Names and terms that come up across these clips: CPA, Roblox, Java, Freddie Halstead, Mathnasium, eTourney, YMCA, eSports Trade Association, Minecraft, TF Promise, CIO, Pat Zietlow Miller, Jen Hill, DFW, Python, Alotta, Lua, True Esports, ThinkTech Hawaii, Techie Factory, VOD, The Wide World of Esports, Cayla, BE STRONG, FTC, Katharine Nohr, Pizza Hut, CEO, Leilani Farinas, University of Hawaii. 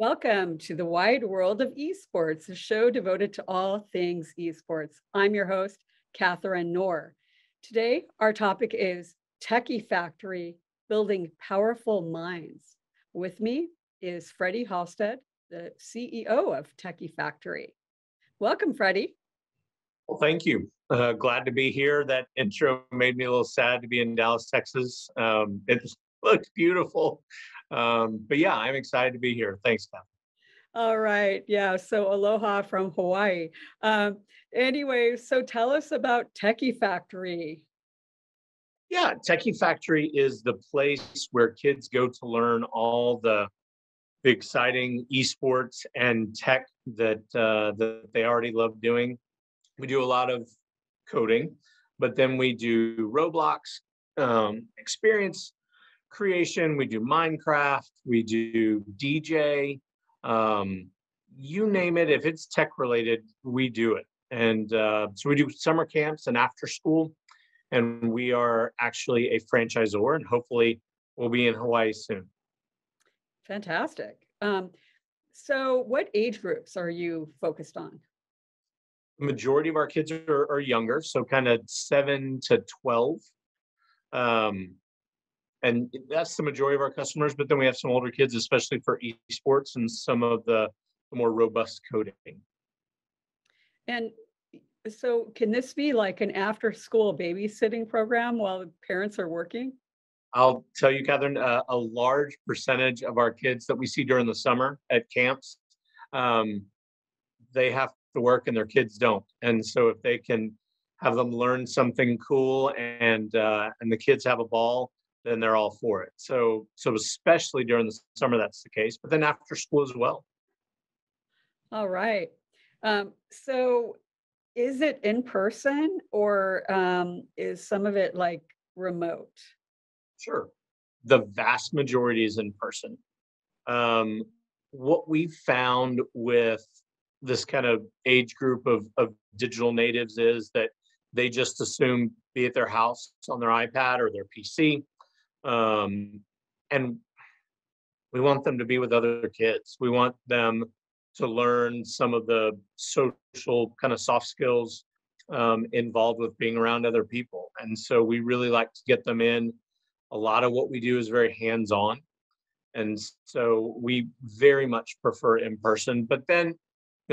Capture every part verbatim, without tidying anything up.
Welcome to the wide world of esports, a show devoted to all things esports. I'm your host, Katharine Nohr. Today, our topic is Techie Factory, Building Powerful Minds. With me is Freddie Halstead, the C E O of Techie Factory. Welcome, Freddie. Well, thank you. Uh, glad to be here. That intro made me a little sad to be in Dallas, Texas. Um, it looks beautiful. Um, but yeah, I'm excited to be here. Thanks, Kathy. All right. Yeah. So aloha from Hawaii. Um, anyway, so tell us about Techie Factory. Yeah, Techie Factory is the place where kids go to learn all the, the exciting esports and tech that, uh, that they already love doing. We do a lot of coding, but then we do Roblox, um, experience creation, we do Minecraft, we do D J, um, you name it. If it's tech related, we do it. And uh, so we do summer camps and after school, and we are actually a franchisor, and hopefully we'll be in Hawaii soon. Fantastic. Um, so what age groups are you focused on? The majority of our kids are, are younger, so kind of seven to twelve. Um, and that's the majority of our customers, but then we have some older kids, especially for esports and some of the more robust coding. And so can this be like an after-school babysitting program while the parents are working? I'll tell you, Katharine, uh, a large percentage of our kids that we see during the summer at camps, um, they have to work and their kids don't. And so if they can have them learn something cool and uh, and the kids have a ball, then they're all for it. So, so especially during the summer, that's the case, but then after school as well. All right. Um, so is it in person or um, is some of it like remote? Sure. The vast majority is in person. Um, what we found with this kind of age group of, of digital natives is that they just assume, be at their house on their iPad or their P C, um, and we want them to be with other kids. We want them to learn some of the social kind of soft skills um, involved with being around other people. And so we really like to get them in. A lot of what we do is very hands-on. And so we very much prefer in person, but then you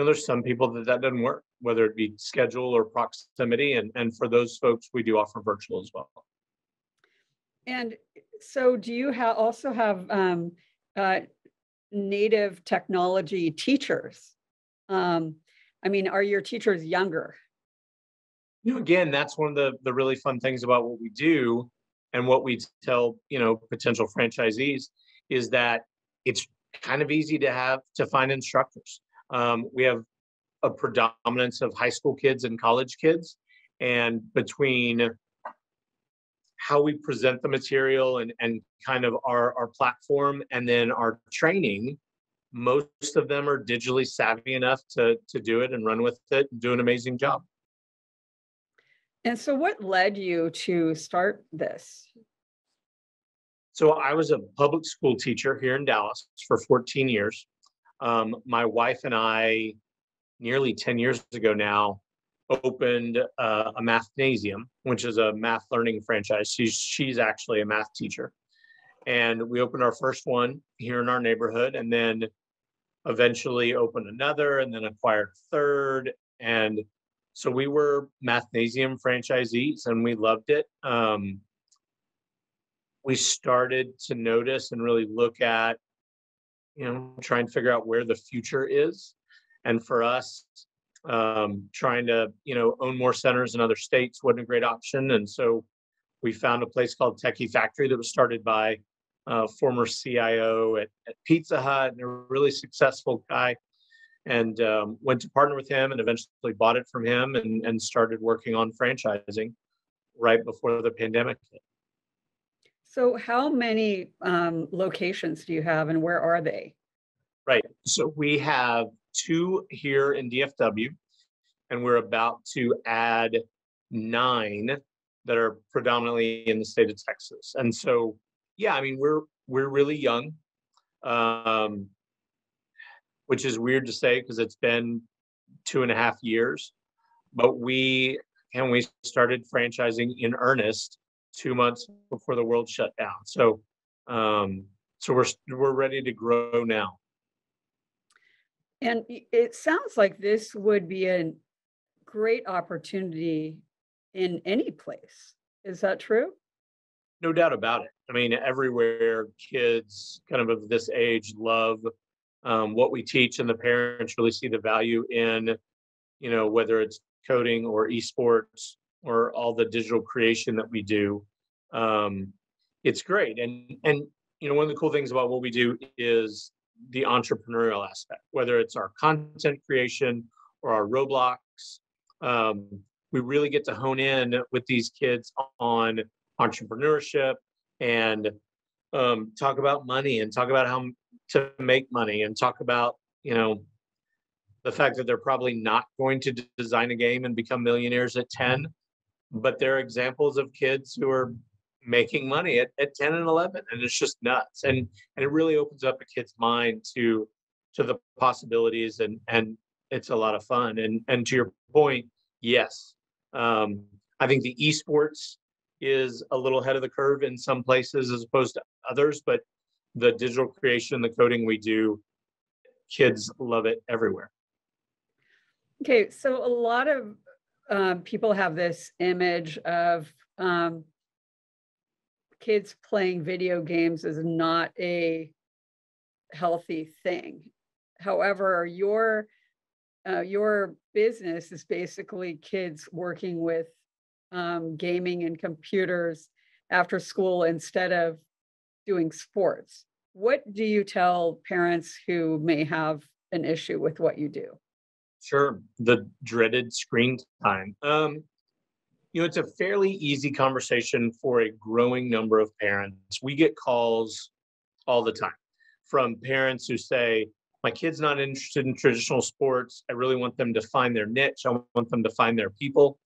know, there's some people that that doesn't work, whether it be schedule or proximity. And, and for those folks, we do offer virtual as well. And so do you ha- also have um, uh, native technology teachers? Um, I mean, are your teachers younger? You know, again, that's one of the, the really fun things about what we do and what we tell, you know, potential franchisees is that it's kind of easy to have to find instructors. Um, we have a predominance of high school kids and college kids, and between how we present the material and, and kind of our, our platform and then our training, most of them are digitally savvy enough to, to do it and run with it and do an amazing job. And so what led you to start this? So I was a public school teacher here in Dallas for fourteen years. Um, my wife and I, nearly ten years ago now, opened uh, a Mathnasium, which is a math learning franchise. She's, she's actually a math teacher. And we opened our first one here in our neighborhood and then eventually opened another and then acquired third. And so we were Mathnasium franchisees and we loved it. Um, we started to notice and really look at you know, trying to figure out where the future is. And for us, um, trying to, you know, own more centers in other states wasn't a great option. And so we found a place called Techie Factory that was started by a former C I O at, at Pizza Hut and a really successful guy, and um, went to partner with him and eventually bought it from him and, and started working on franchising right before the pandemic hit. So how many um, locations do you have and where are they? Right. So we have two here in D F W, and we're about to add nine that are predominantly in the state of Texas. And so, yeah, I mean, we're we're really young. Um, which is weird to say because it's been two and a half years. But we, and we started franchising in earnest two months before the world shut down. So, um, so we're, we're ready to grow now. And it sounds like this would be a great opportunity in any place. Is that true? No doubt about it. I mean, everywhere kids kind of of this age love um, what we teach, and the parents really see the value in, you know, whether it's coding or esports or all the digital creation that we do. Um, it's great. And, and, you know, one of the cool things about what we do is the entrepreneurial aspect, whether it's our content creation or our Roblox. Um, we really get to hone in with these kids on entrepreneurship and um, talk about money and talk about how to make money and talk about, you know, the fact that they're probably not going to design a game and become millionaires at ten, but they're examples of kids who are making money at, at ten and eleven, and it's just nuts. And and it really opens up a kid's mind to to the possibilities, and and it's a lot of fun. And and to your point, yes, um, I think the esports is a little ahead of the curve in some places as opposed to others, but the digital creation, the coding we do, kids love it everywhere. Okay, so a lot of um, people have this image of um, kids playing video games is not a healthy thing. However, your uh, your business is basically kids working with um, gaming and computers after school instead of doing sports. What do you tell parents who may have an issue with what you do? Sure. The dreaded screen time. Um, you know, it's a fairly easy conversation for a growing number of parents. We get calls all the time from parents who say, my kid's not interested in traditional sports. I really want them to find their niche. I want them to find their people.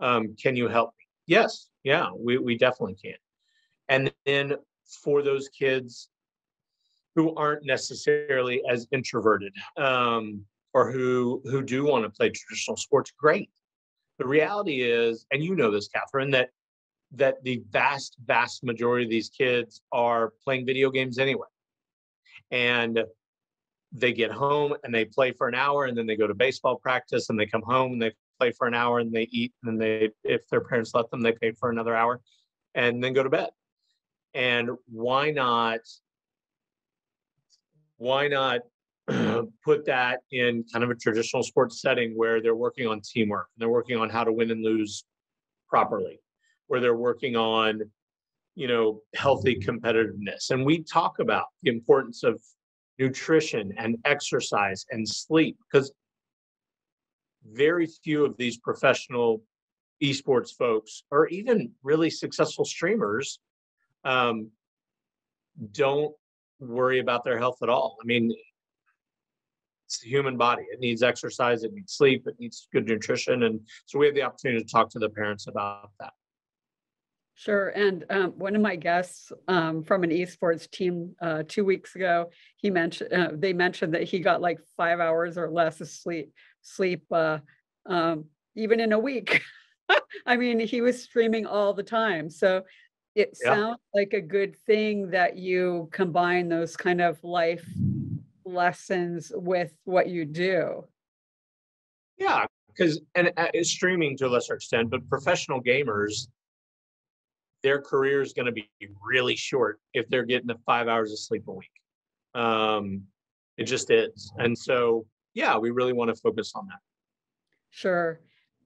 Um, can you help me? Yes. Yeah, we, we definitely can. And then for those kids who aren't necessarily as introverted, um, or who, who do want to play traditional sports, great. The reality is, and you know this, Katharine, that that the vast, vast majority of these kids are playing video games anyway. And they get home and they play for an hour, and then they go to baseball practice, and they come home and they play for an hour, and they eat, and they, if their parents let them, they play for another hour and then go to bed. And why not, why not put that in kind of a traditional sports setting where they're working on teamwork, and they're working on how to win and lose properly, where they're working on, you know, healthy competitiveness. And we talk about the importance of nutrition and exercise and sleep, because very few of these professional esports folks, or even really successful streamers, um, don't worry about their health at all. I mean, it's the human body. It needs exercise, it needs sleep, it needs good nutrition. And so we have the opportunity to talk to the parents about that. Sure. And um, one of my guests um, from an esports team uh, two weeks ago, he mentioned uh, they mentioned that he got like five hours or less of sleep, sleep uh, um, even in a week. I mean, he was streaming all the time. So it yeah. sounds like a good thing that you combine those kind of life lessons with what you do. Yeah, because and uh, streaming to a lesser extent, but professional gamers, their career is going to be really short if they're getting the five hours of sleep a week. Um, it just is. And so, yeah, we really want to focus on that. Sure.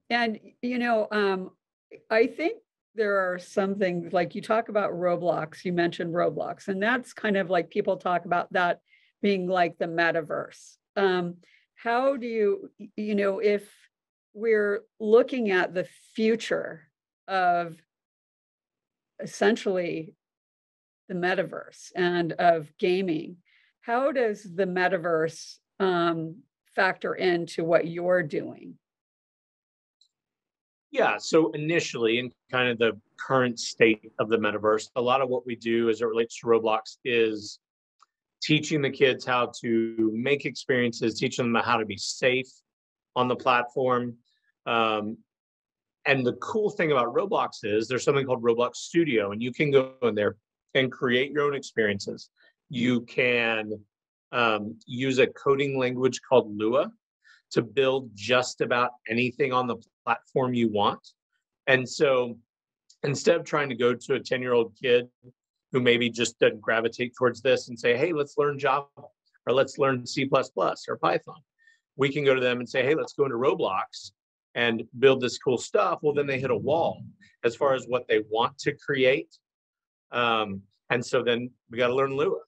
And, you know, um, I think there are some things, like you talk about Roblox, you mentioned Roblox, and that's kind of like people talk about that being like the metaverse. Um, how do you, you know, if we're looking at the future of essentially the metaverse and of gaming, how does the metaverse um, factor into what you're doing? Yeah, so initially in kind of the current state of the metaverse, a lot of what we do as it relates to Roblox is teaching the kids how to make experiences, teaching them how to be safe on the platform. Um, and the cool thing about Roblox is there's something called Roblox Studio, and you can go in there and create your own experiences. You can um, use a coding language called Lua to build just about anything on the platform you want. And so instead of trying to go to a ten-year-old kid who maybe just doesn't gravitate towards this and say, hey, let's learn Java, or let's learn C plus plus or Python, we can go to them and say, hey, let's go into Roblox and build this cool stuff. Well, then they hit a wall as far as what they want to create. Um, and so then we got to learn Lua.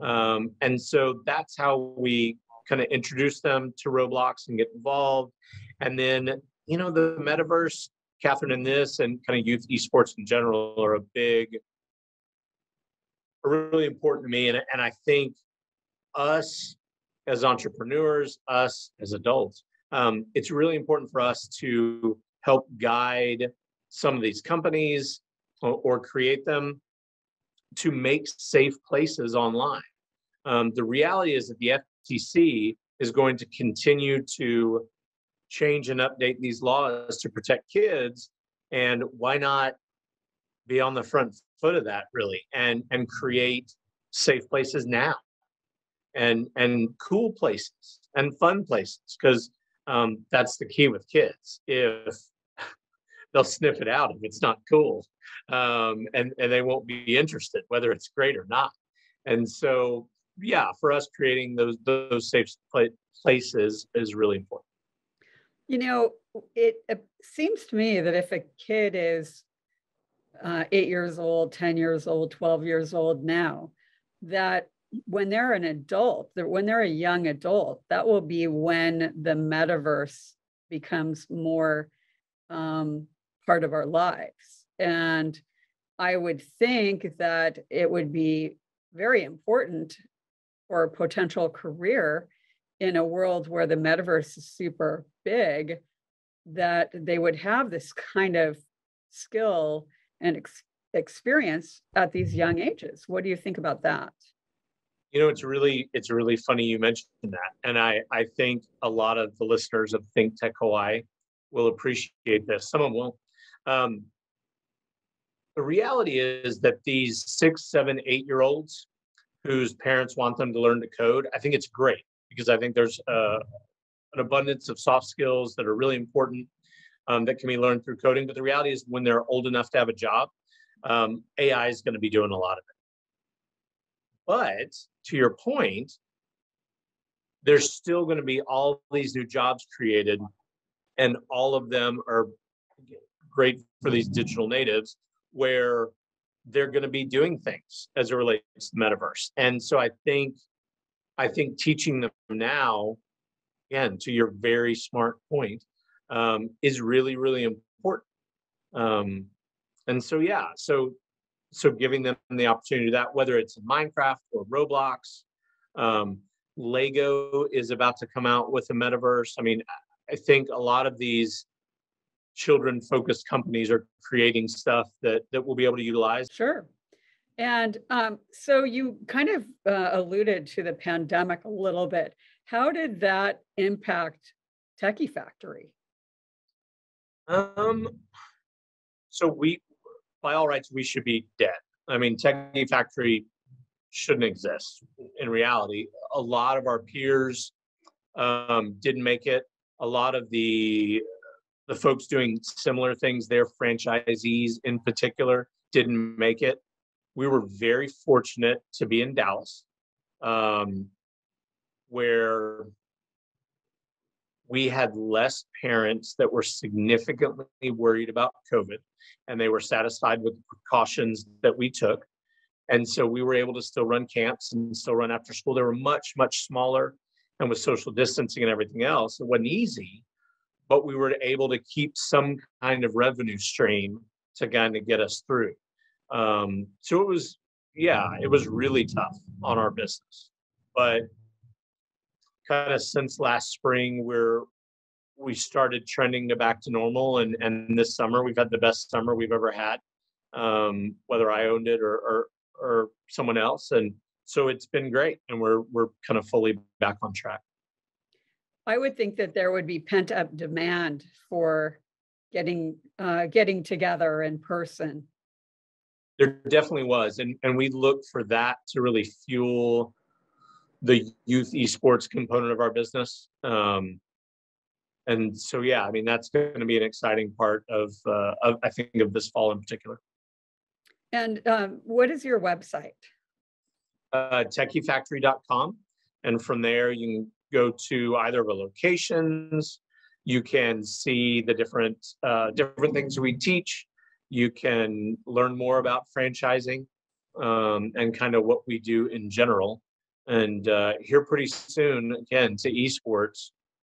Um, and so that's how we kind of introduce them to Roblox and get involved. And then, you know, the metaverse, Katharine and this, and kind of youth esports in general are a big, are really important to me. And, and I think us as entrepreneurs, us as adults, um, it's really important for us to help guide some of these companies or, or create them to make safe places online. Um, the reality is that the F T C is going to continue to change and update these laws to protect kids, and why not be on the front foot of that, really, and and create safe places now, and and cool places and fun places, because um, that's the key with kids. If they'll sniff it out if it's not cool, um, and and they won't be interested, whether it's great or not. And so, yeah, for us, creating those those safe places is really important. You know, it, it seems to me that if a kid is uh, eight years old, ten years old, twelve years old now, that when they're an adult, that when they're a young adult, that will be when the metaverse becomes more um, part of our lives. And I would think that it would be very important for a potential career in a world where the metaverse is super big, that they would have this kind of skill and ex experience at these young ages. What do you think about that? You know, it's really, it's really funny you mentioned that. And I, I think a lot of the listeners of ThinkTech Hawaii will appreciate this. Some of them won't. Um, the reality is that these six, seven, eight-year-olds whose parents want them to learn to code, I think it's great, because I think there's uh, an abundance of soft skills that are really important um, that can be learned through coding. But the reality is when they're old enough to have a job, um, A I is going to be doing a lot of it. But to your point, there's still going to be all these new jobs created, and all of them are great for these digital natives where they're going to be doing things as it relates to the metaverse. And so I think I think teaching them now, again, to your very smart point, um, is really, really important. Um, and so, yeah, so so giving them the opportunity to that, whether it's Minecraft or Roblox, um, Lego is about to come out with a metaverse. I mean, I think a lot of these children-focused companies are creating stuff that, that we'll be able to utilize. Sure. And um, so you kind of uh, alluded to the pandemic a little bit. How did that impact Techie Factory? Um, so we, by all rights, we should be dead. I mean, Techie Factory shouldn't exist in reality. A lot of our peers um, didn't make it. A lot of the, the folks doing similar things, their franchisees in particular, didn't make it. We were very fortunate to be in Dallas, um, where we had less parents that were significantly worried about COVID, and they were satisfied with the precautions that we took. And so we were able to still run camps and still run after school. They were much, much smaller, and with social distancing and everything else, it wasn't easy, but we were able to keep some kind of revenue stream to kind of get us through. Um, so it was, yeah, it was really tough on our business, but kind of since last spring where we started trending to back to normal, and, and this summer we've had the best summer we've ever had, um, whether I owned it or, or, or someone else. And so it's been great, and we're we're kind of fully back on track. I would think that there would be pent up demand for getting uh, getting together in person. There definitely was, and and we look for that to really fuel the youth esports component of our business. Um, and so, yeah, I mean, that's going to be an exciting part of, uh, of I think, of this fall in particular. And um, what is your website? Uh, techie factory dot com. And from there, you can go to either of our locations. You can see the different, uh, different things we teach. You can learn more about franchising um, and kind of what we do in general. And uh, here pretty soon, again, to esports,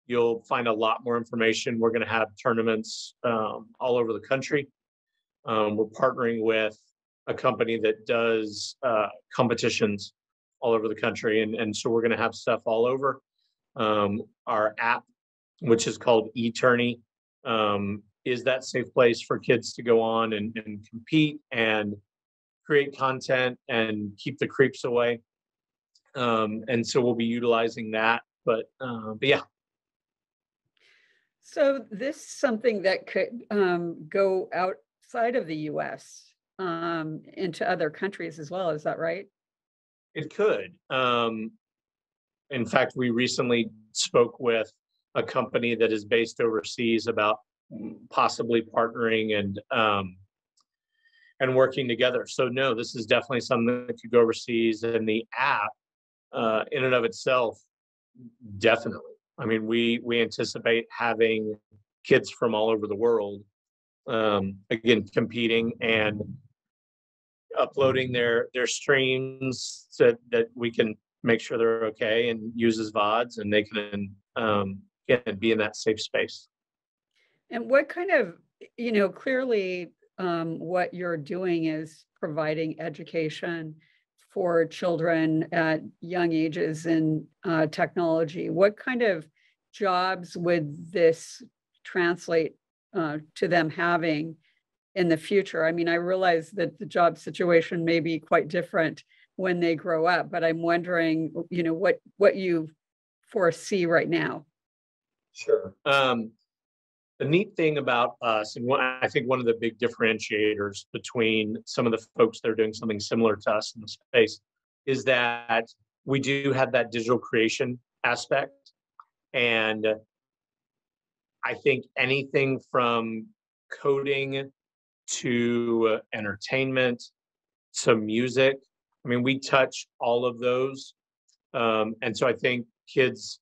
you'll find a lot more information. We're going to have tournaments um, all over the country. Um, we're partnering with a company that does uh, competitions all over the country. And, and so we're going to have stuff all over. Um, our app, which is called eTourney, um, is that safe place for kids to go on and, and compete and create content and keep the creeps away. Um, and so we'll be utilizing that, but, uh, but yeah. So this is something that could um, go outside of the U S um, into other countries as well, is that right? It could. Um, in fact, we recently spoke with a company that is based overseas about possibly partnering and um, and working together. So no, this is definitely something that could go overseas, and the app Uh, in and of itself, definitely. I mean, we we anticipate having kids from all over the world, um, again, competing and uploading their their streams so that we can make sure they're okay and use as V O Ds, and they can um, and be in that safe space. And what kind of, you know, clearly um, what you're doing is providing education for children at young ages in uh, technology. What kind of jobs would this translate uh, to them having in the future? I mean, I realize that the job situation may be quite different when they grow up, but I'm wondering, you know, what, what you foresee right now. Sure. Um, the neat thing about us, and what I think one of the big differentiators between some of the folks that are doing something similar to us in the space, is that we do have that digital creation aspect. And I think anything from coding to entertainment to music, I mean, we touch all of those. Um, and so I think kids,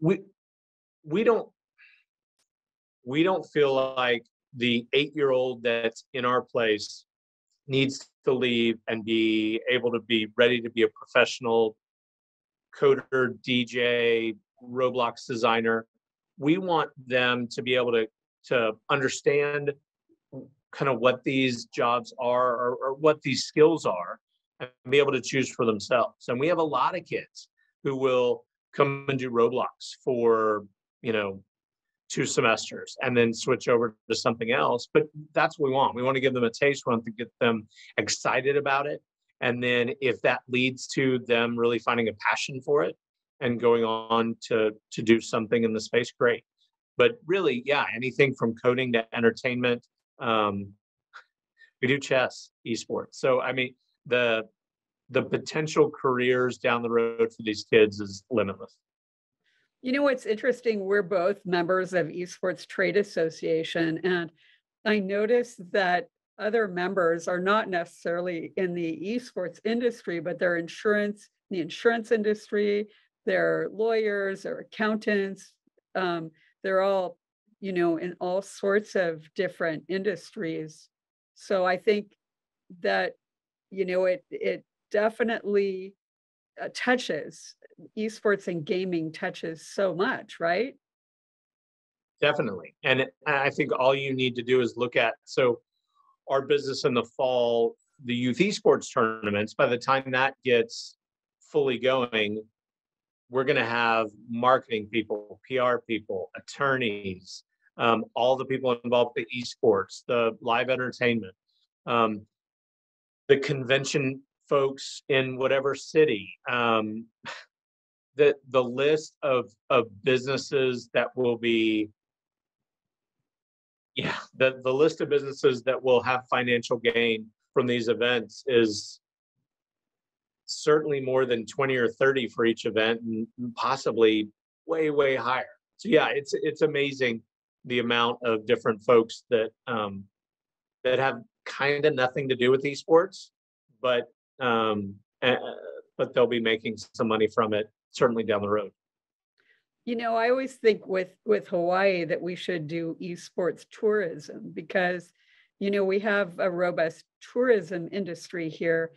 we, we don't, We don't feel like the eight-year-old that's in our place needs to leave and be able to be ready to be a professional coder, D J, Roblox designer. We want them to be able to, to understand kind of what these jobs are or, or what these skills are, and be able to choose for themselves. And we have a lot of kids who will come and do Roblox for, you know, two semesters and then switch over to something else. But that's what we want. We want to give them a taste. We want to get them excited about it. And then if that leads to them really finding a passion for it and going on to, to do something in the space, great. But really, yeah, anything from coding to entertainment. Um, we do chess, esports. So, I mean, the, the potential careers down the road for these kids is limitless. You know, what's interesting, we're both members of eSports Trade Association, and I noticed that other members are not necessarily in the eSports industry, but they're insurance, the insurance industry, they're lawyers, they're accountants, um, they're all, you know, in all sorts of different industries. So I think that, you know, it, it definitely uh, touches esports and gaming touches so much, right? Definitely. And I think all you need to do is look at, so our business in the fall, the youth esports tournaments, by the time that gets fully going, we're going to have marketing people, P R people, attorneys, um, all the people involved with the esports, the live entertainment, um, the convention folks in whatever city, um, that the list of, of businesses that will be, yeah, the, the list of businesses that will have financial gain from these events is certainly more than twenty or thirty for each event, and possibly way, way higher. So yeah, it's, it's amazing the amount of different folks that, um, that have kind of nothing to do with esports, but, um, uh, but they'll be making some money from it, certainly down the road. You know, I always think with, with Hawaii that we should do esports tourism, because, you know, we have a robust tourism industry here.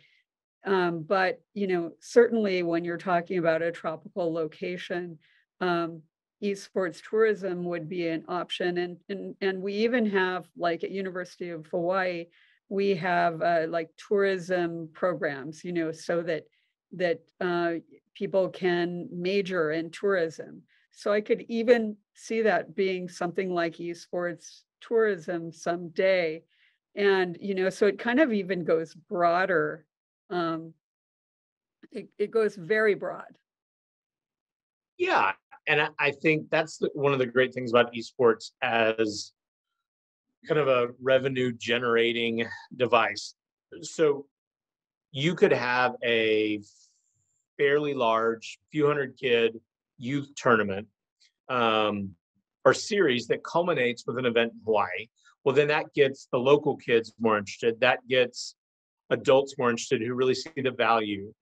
Um, but, you know, certainly when you're talking about a tropical location, um, esports tourism would be an option. And, and, and we even have, like at University of Hawaii, we have uh, like tourism programs, you know, so that that uh, people can major in tourism. So I could even see that being something like esports tourism someday. And, you know, so it kind of even goes broader. Um, it, it goes very broad. Yeah. And I, I think that's the, one of the great things about esports as kind of a revenue generating device. So you could have a fairly large, few hundred kid youth tournament um, or series that culminates with an event in Hawaii. Well, then that gets the local kids more interested. That gets adults more interested, who really see the value.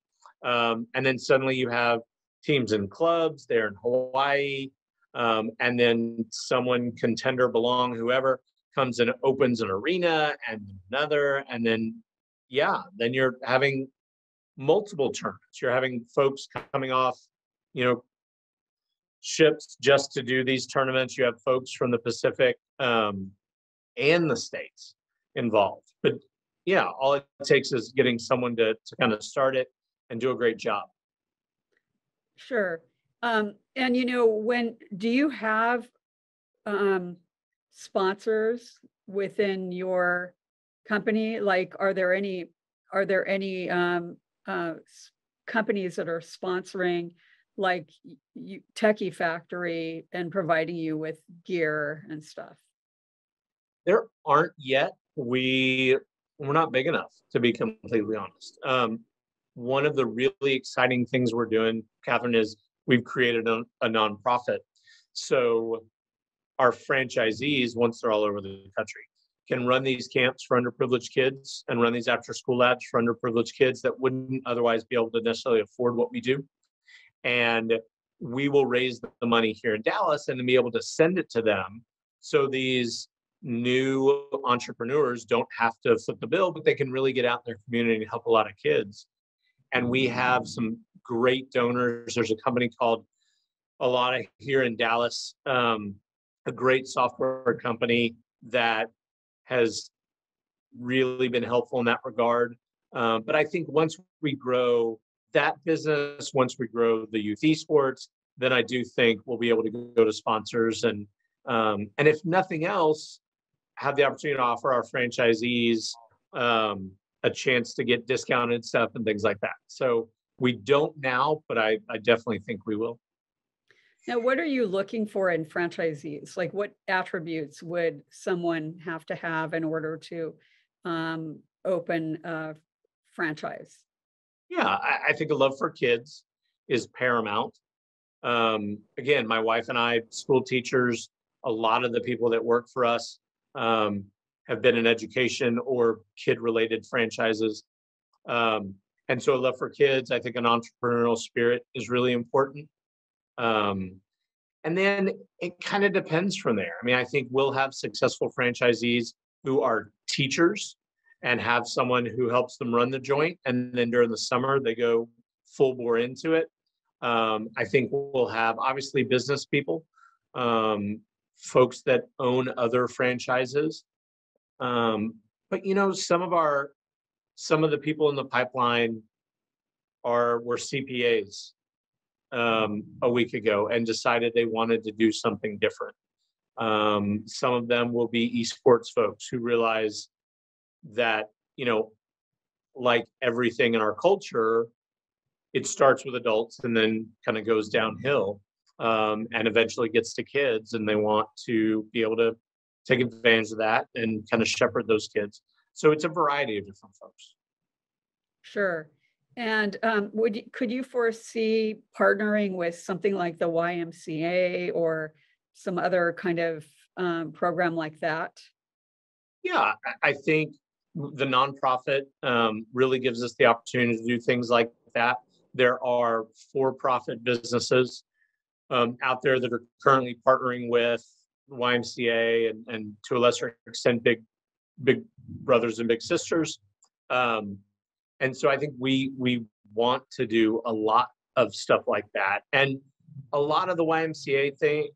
Um, and then suddenly you have teams and clubs there in Hawaii. Um, and then someone, contender, belong, whoever, comes and opens an arena and another. And then, yeah, then you're having multiple tournaments. You're having folks coming off, you know, ships just to do these tournaments. You have folks from the Pacific um, and the States involved. But yeah, all it takes is getting someone to, to kind of start it and do a great job. Sure. Um, and, you know, when do you have um, sponsors within your company? Like, are there any are there any um, uh, companies that are sponsoring, like you, Techie Factory, and providing you with gear and stuff? There aren't yet. We We're not big enough, to be completely honest. Um, one of the really exciting things we're doing, Katharine, is we've created a, a nonprofit. So our franchisees, once they're all over the country, can run these camps for underprivileged kids and run these after-school labs for underprivileged kids that wouldn't otherwise be able to necessarily afford what we do. And we will raise the money here in Dallas and then be able to send it to them, so these new entrepreneurs don't have to foot the bill, but they can really get out in their community and help a lot of kids. And we have some great donors. There's a company called Alotta here in Dallas, um, a great software company that has really been helpful in that regard. Um, but I think once we grow that business, once we grow the youth esports, then I do think we'll be able to go to sponsors and, um, and if nothing else, have the opportunity to offer our franchisees um, a chance to get discounted stuff and things like that. So we don't now, but I, I definitely think we will. Now, what are you looking for in franchisees? Like, what attributes would someone have to have in order to um, open a franchise? Yeah, I, I think a love for kids is paramount. Um, again, my wife and I, school teachers, a lot of the people that work for us Um, have been in education or kid-related franchises. Um, and so a love for kids, I think an entrepreneurial spirit is really important. Um, and then it kind of depends from there. I mean, I think we'll have successful franchisees who are teachers and have someone who helps them run the joint. And then during the summer, they go full bore into it. Um, I think we'll have, obviously, business people, um, folks that own other franchises. Um, but, you know, some of our, some of the people in the pipeline are, were C P As um, a week ago and decided they wanted to do something different. Um, some of them will be esports folks who realize that, you know, like everything in our culture, it starts with adults and then kind of goes downhill, um, and eventually gets to kids, and they want to be able to take advantage of that and kind of shepherd those kids. So it's a variety of different folks. Sure. And um, would you, could you foresee partnering with something like the Y M C A or some other kind of um, program like that? Yeah, I think the nonprofit um, really gives us the opportunity to do things like that. There are for-profit businesses um, out there that are currently partnering with Y M C A and, and to a lesser extent, big, big brothers and big sisters. Um, And so I think we we want to do a lot of stuff like that. And a lot of the Y M C A thing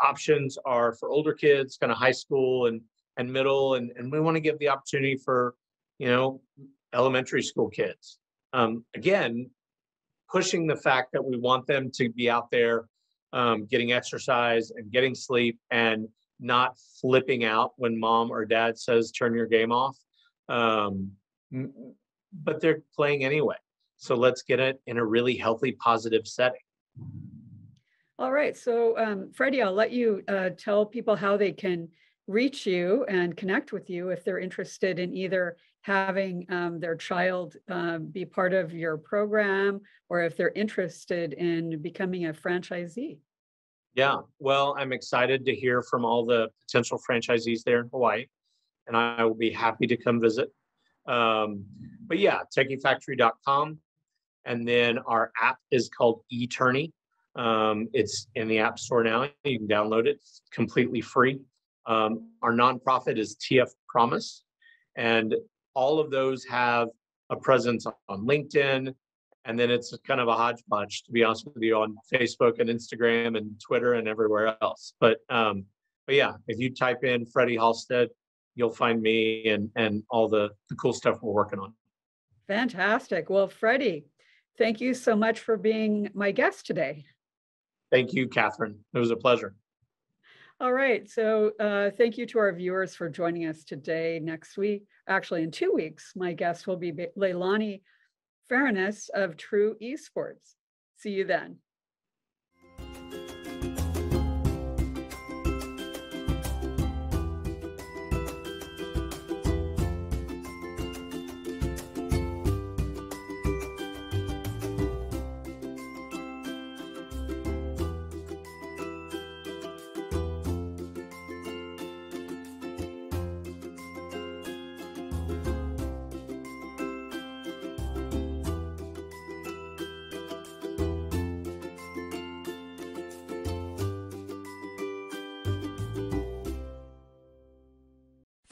options are for older kids, kind of high school and, and middle. And, and we want to give the opportunity for, you know, elementary school kids. Um, again, pushing the fact that we want them to be out there um, getting exercise and getting sleep and not flipping out when mom or dad says, turn your game off. Um, but they're playing anyway. So let's get it in a really healthy, positive setting. All right. So um, Freddie, I'll let you uh, tell people how they can reach you and connect with you if they're interested in either having um, their child uh, be part of your program, or if they're interested in becoming a franchisee. Yeah, well, I'm excited to hear from all the potential franchisees there in Hawaii, and I will be happy to come visit. Um, but yeah, techie factory dot com. And then our app is called eTourney. Um, it's in the app store now. You can download it. It's completely free. Um, our nonprofit is T F Promise. And all of those have a presence on LinkedIn. And then it's kind of a hodgepodge, to be honest with you, on Facebook and Instagram and Twitter and everywhere else. But, um, but yeah, if you type in Freddie Halstead, you'll find me and, and all the, the cool stuff we're working on. Fantastic. Well, Freddie, thank you so much for being my guest today. Thank you, Katharine. It was a pleasure. All right. So uh, thank you to our viewers for joining us today. Next week, actually in two weeks, my guest will be Leilani Farinas of True Esports. See you then.